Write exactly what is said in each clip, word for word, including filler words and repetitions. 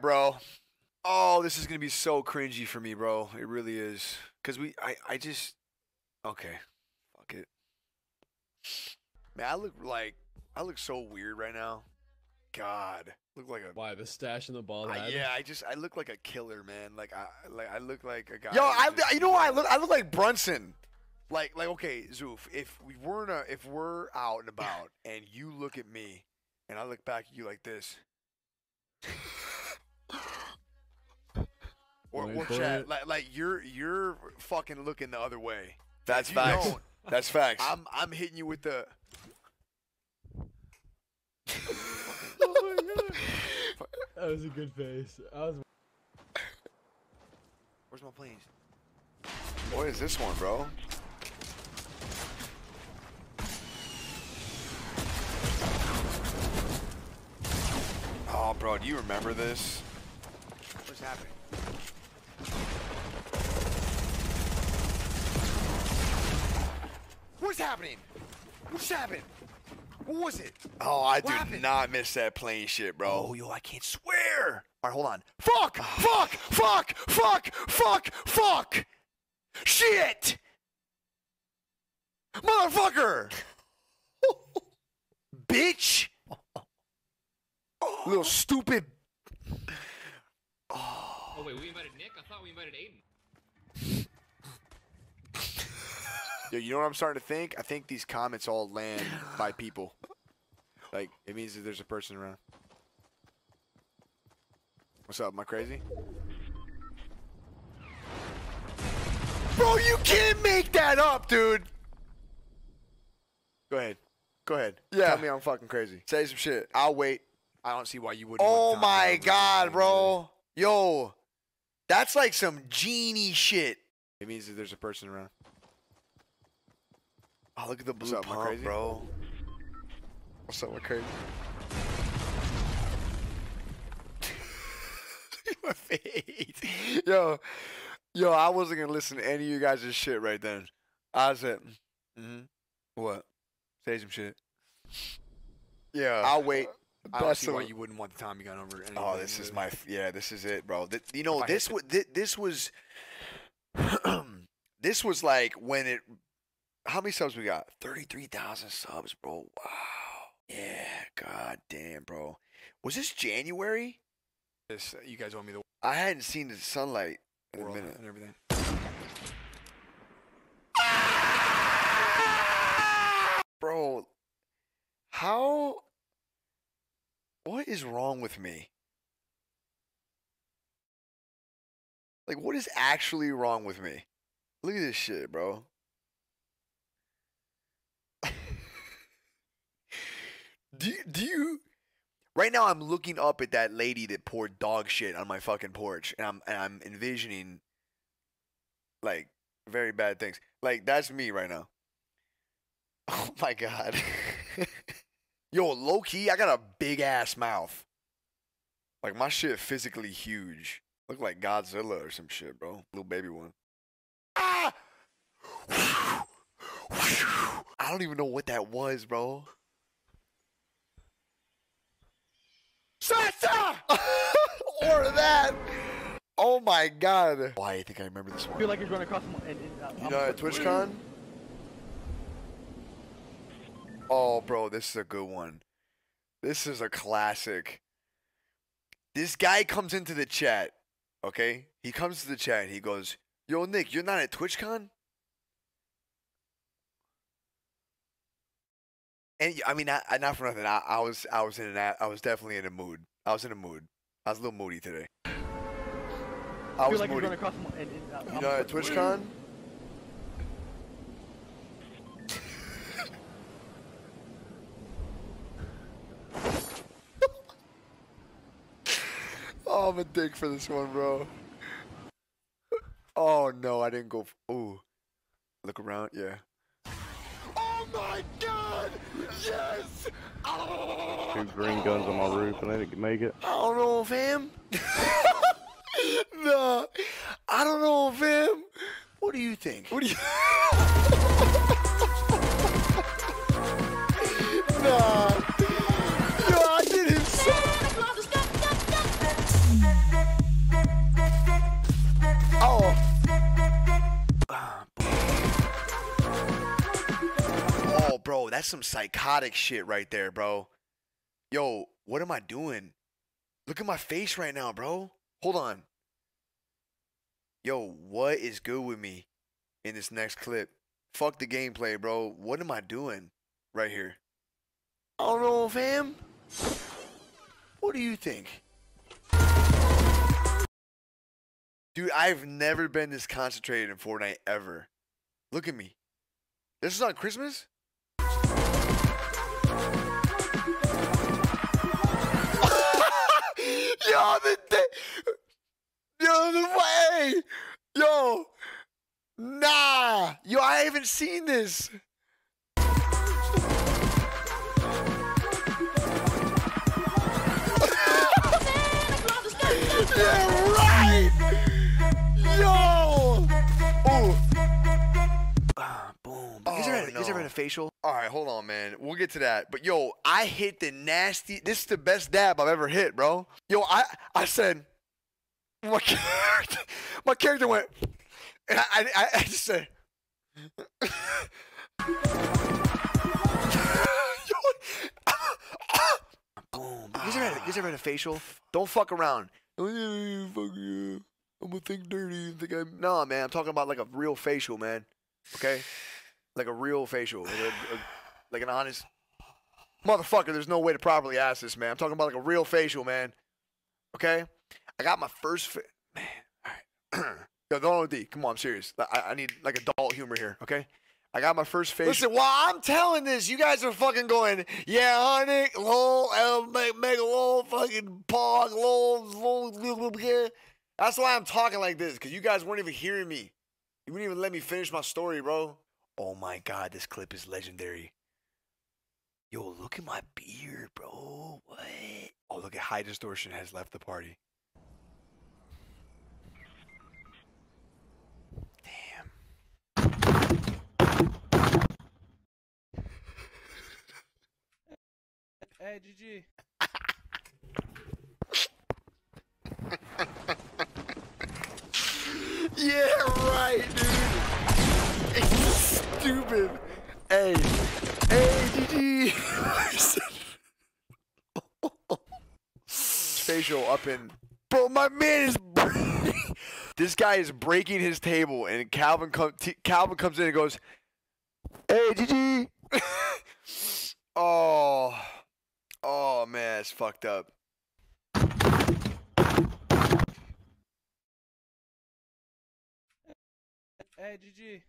right, bro. Oh, this is going to be so cringy for me, bro. It really is. Because we, I, I just, okay. Fuck it. Man, I look like, I look so weird right now. God. Look like a... Why, the stash in the ball? Uh, yeah, I just, I look like a killer, man. Like, I like I look like a guy. Yo, I, just, you know what? I look, I look like Brunson. Like, like okay, Zoof, if we weren't, a, if we're out and about and you look at me and I look back at you like this. Or, or chat, like, like you're you're fucking looking the other way. That's facts. That's facts. I'm I'm hitting you with the. Oh my god! That was a good face. I was. Where's my planes? What is this one, bro? Oh, bro, do you remember this? What's happening? What's happening? What's happening? What was it? Oh, I what did happened? Not miss that plane shit, bro. Oh, yo, I can't swear. All right, hold on. Fuck! Fuck! Fuck! Fuck! Fuck! Fuck! Shit! Motherfucker! Bitch! Little stupid. Oh. Oh, wait, we invited Nick? I thought we invited Aiden. Yo, you know what I'm starting to think? I think these comments all land by people. Like, it means that there's a person around. What's up? Am I crazy? Bro, you can't make that up, dude! Go ahead. Go ahead. Yeah. Tell me I'm fucking crazy. Say some shit. I'll wait. I don't see why you wouldn't. Oh my god, bro. Yo. That's like some genie shit. It means that there's a person around. Oh, look at the blue pump, bro. What's up, my crazy? My face. Yo. Yo, I wasn't gonna listen to any of you guys' shit right then. I said, mm-hmm. What? Say some shit. Yeah. I'll wait. I don't see why you wouldn't want the Tommy gun over anything. Oh, this is my, yeah, this is it, bro. Th you know, this was, th this was, this was like when it, how many subs we got? thirty-three thousand subs, bro. Wow. Yeah, god damn, bro. Was this January? This, you guys owe me the. I hadn't seen the sunlight in a minute. And everything. Bro, how? What is wrong with me? Like, what is actually wrong with me? Look at this shit, bro. do, do you... Right now, I'm looking up at that lady that poured dog shit on my fucking porch, and I'm, and I'm envisioning, like, very bad things. Like, that's me right now. Oh, my God. Yo, low-key, I got a big-ass mouth. Like, my shit physically huge. Look like Godzilla or some shit, bro. Little baby one. Ah! I don't even know what that was, bro. Sasa! Or that! Oh, my God. Why, I think I remember this one. I feel like you're going across... And, uh, you know, at TwitchCon? Oh, bro, this is a good one. This is a classic. This guy comes into the chat, okay? He comes to the chat and he goes, yo, Nick, you're not at TwitchCon? And, I mean, I, I, not for nothing. I, I was I was in an, I was definitely in a mood. I was in a mood. I was a little moody today. I, I was like moody. You're going across and, uh, you know, at TwitchCon? Oh, I'm a dick for this one, bro. Oh, no, I didn't go. Ooh. Look around. Yeah. Oh, my God. Yes. Oh. Two green guns on my roof, and I didn't make it. I don't know, fam. No. I don't know, fam. What do you think? What do you Nah. No, I did him so. Stop, stop, stop. Bro, that's some psychotic shit right there, bro. Yo, what am I doing? Look at my face right now, bro. Hold on. Yo, what is good with me in this next clip? Fuck the gameplay, bro. What am I doing right here? I don't know, fam. What do you think? Dude, I've never been this concentrated in Fortnite ever. Look at me. This is on Christmas? Yo, the Yo, the way! Yo! Nah! Yo, I haven't seen this! Yeah, right! Yo! Oh! Uh, boom. Oh, is there a, no. is there a facial? Alright, hold on, man. We'll get to that. But, yo, I hit the nasty... This is the best dab I've ever hit, bro. Yo, I, I said... My character, my character went, and I, I, I just said, yo, boom! You ever had, you ever had a facial? Don't fuck around. Fuck you! I'm gonna think dirty. Think I'm nah, man. I'm talking about like a real facial, man. Okay, like a real facial, like, a, a, like an honest motherfucker. There's no way to properly ask this, man. I'm talking about like a real facial, man. Okay. I got my first fit. Man, all right. Yo, don't O D. Come on, I'm serious. I, I need, like, adult humor here, okay? I got my first face. Listen, while I'm telling this, you guys are fucking going, yeah, honey, lol, L, mega lol, fucking pog, lol, lol, lol, yeah. That's why I'm talking like this, because you guys weren't even hearing me. You wouldn't even let me finish my story, bro. Oh, my God, this clip is legendary. Yo, look at my beard, bro. What? Oh, look at High Distortion has left the party. Hey, G G. Yeah, right, dude. It's stupid. Hey, hey, G G. Facial up in. Bro, my man is. This guy is breaking his table, and Calvin comes. Calvin comes in and goes, "Hey, G G." Oh. Oh, man, it's fucked up. Hey, G G.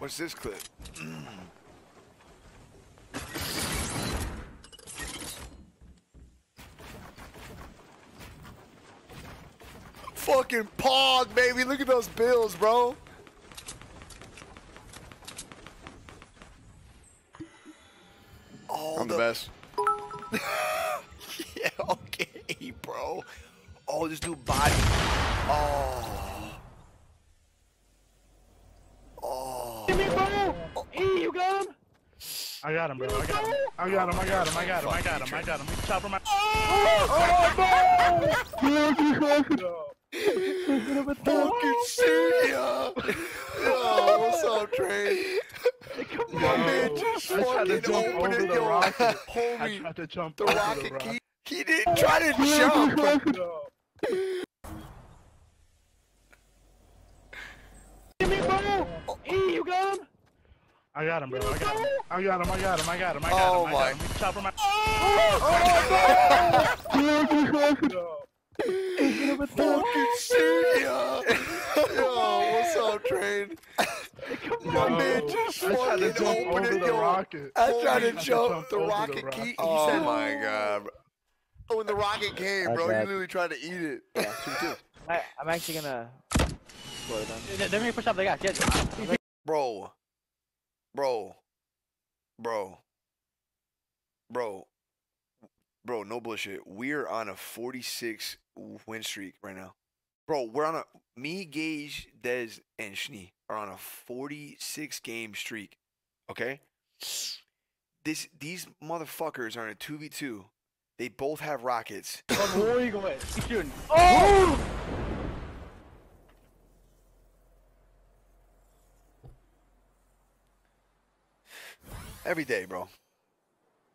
What's this clip? Fucking pog, baby. Look at those bills, bro. Oh, I'm the, the best. Yeah, okay, bro. Oh, this dude body. Oh. Oh. Give me, bro. Oh. Hey, you got him? I got him, bro. I got him. I got him. I got him. I got him. I got him. I got him. He's chopping my. Oh, oh bro. Fucking Syria! Yo, what's up, Trey? Come on, man, just fucking open it, yo. Homie, I tried to jump the rocket key. He didn't try to jump! Give me, bro! Hey, you got him? I got him, bro. I got him. I got him. I got him. I got him. I got him. I got him. Oh, my God! Fucking Syria! Yo, what's up, Train? Come on, man, just fucking open it, yo. Rocket. I tried to jump the rocket key. Oh, he said, my God, bro. When the rocket came, bro, you literally tried to eat it. Yeah, two, two. Right, I'm actually gonna... Let me push up the guy. Get... Bro. Bro. Bro. Bro. Bro, no bullshit. We're on a forty-six win streak right now. Bro, we're on a... Me, Gage, Dez, and Schnee are on a forty-six game streak. Okay? this these motherfuckers are in a two v two. They both have rockets. Where are you going? Keep shooting. Oh! Every day, bro.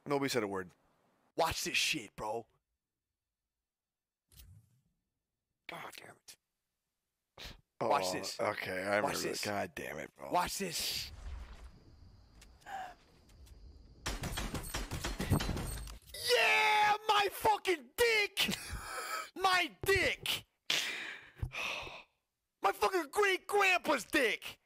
Nobody said a word. Watch this shit, bro. God damn it. Oh, watch this. Okay, I remember. Watch this. God damn it, bro. Watch this. Yeah, my fucking dick. My dick. My fucking great grandpa's dick.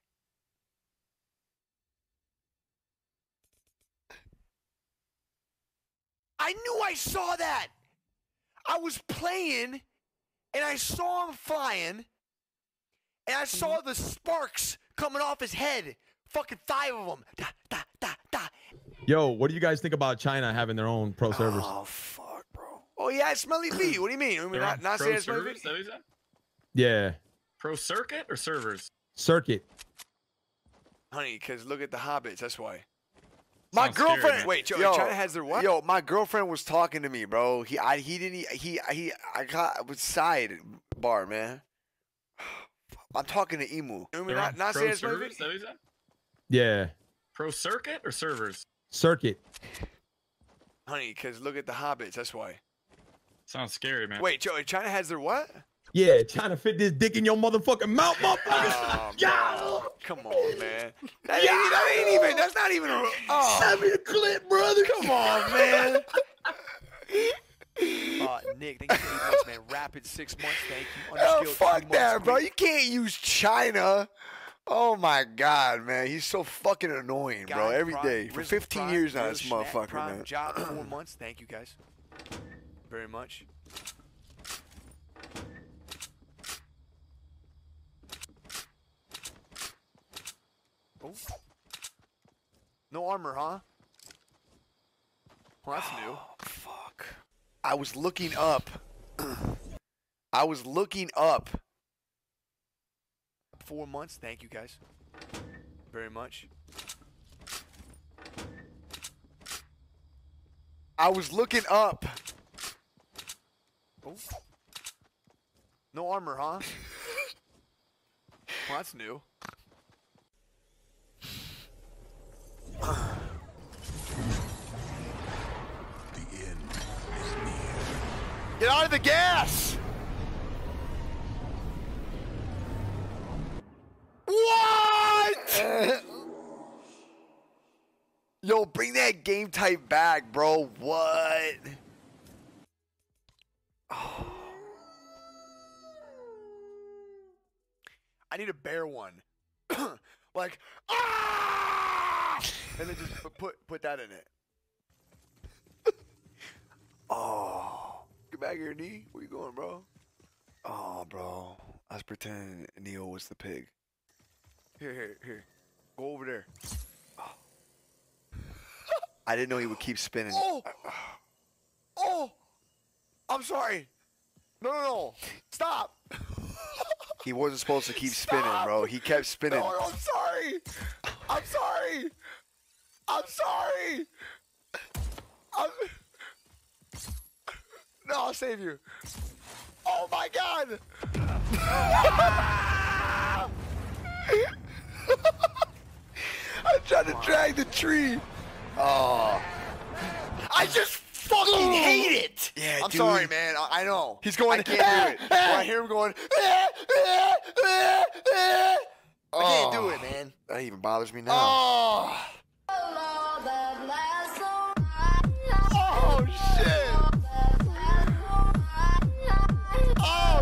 I knew I saw that. I was playing, and I saw him flying, and I saw the sparks coming off his head. Fucking five of them. Da, da, da, da. Yo, what do you guys think about China having their own pro servers? Oh, fuck, bro. Oh, yeah, Smelly V. What do you mean? I mean not not saying Smelly V? Yeah. Pro circuit or servers? Circuit. Honey, because look at the Hobbits. That's why. My I'm girlfriend. Scared, wait, Joe, yo, China has their what? Yo, my girlfriend was talking to me, bro. He, I, he didn't. He, he, I got I was side bar, man. I'm talking to Emu. They're not, not pro servers. That that? Yeah. Pro circuit or servers? Circuit. Honey, because look at the Hobbits. That's why. Sounds scary, man. Wait, Joe, China has their what? Yeah, China fit this dick in your motherfucking mouth, motherfucker. Oh, yo, come on, man. That, yeah. ain't, that ain't even. That's not even a. Oh. Send me the clip, brother. Come on, man. uh, Nick, thank you for eight months, man. Rapid six months, thank you. Oh, fuck that, bro. You can't use China. Oh my God, man, he's so fucking annoying, God, bro. Every prime, day for fifteen prime, years now, this motherfucker, prime, man. Job four months. Thank you guys very much. Oh. No armor, huh? Well, that's oh, new. Fuck. I was looking up. I was looking up. Four months. Thank you guys very much. I was looking up. Oh. No armor, huh? Well, that's new. The end is near. Get out of the gas! What? Yo, bring that game type back, bro. What? Oh. I need a bear one. Like, ah! And then just put, put put that in it. Oh, get back here, Nee. Where you going, bro? Oh, bro, I was pretending Neo was the pig. Here, here, here. Go over there. Oh. I didn't know he would keep spinning. Oh, oh, I'm sorry. No, no, no. Stop. He wasn't supposed to keep Stop. spinning, bro. He kept spinning. No, I'm sorry. I'm sorry. I'm sorry. I'm... No, I'll save you. Oh my God. I tried to drag the tree. Oh. I just fucking Ooh. hate it. Yeah, I'm dude. sorry, man. I, I know. He's going. I can't ah, do it. Ah, I hear him going. Ah, ah, ah, ah. I can't oh, do it, man. That even bothers me now. Oh. Oh shit! Oh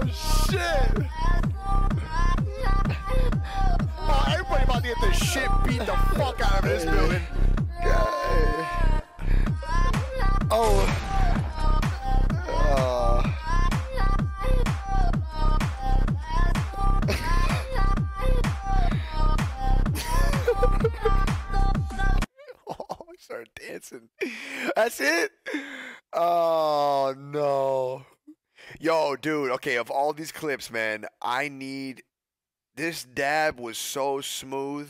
shit! Oh, everybody about to get the shit beat the fuck out of this building. God. Oh. Start dancing. That's it. Oh no. Yo, dude. Okay, of all these clips, man, I need. This dab was so smooth.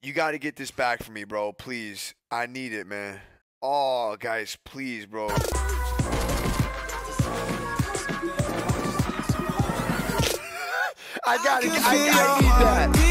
You got to get this back for me, bro. Please. I need it, man. Oh, guys, please, bro. I gotta, I, I need that.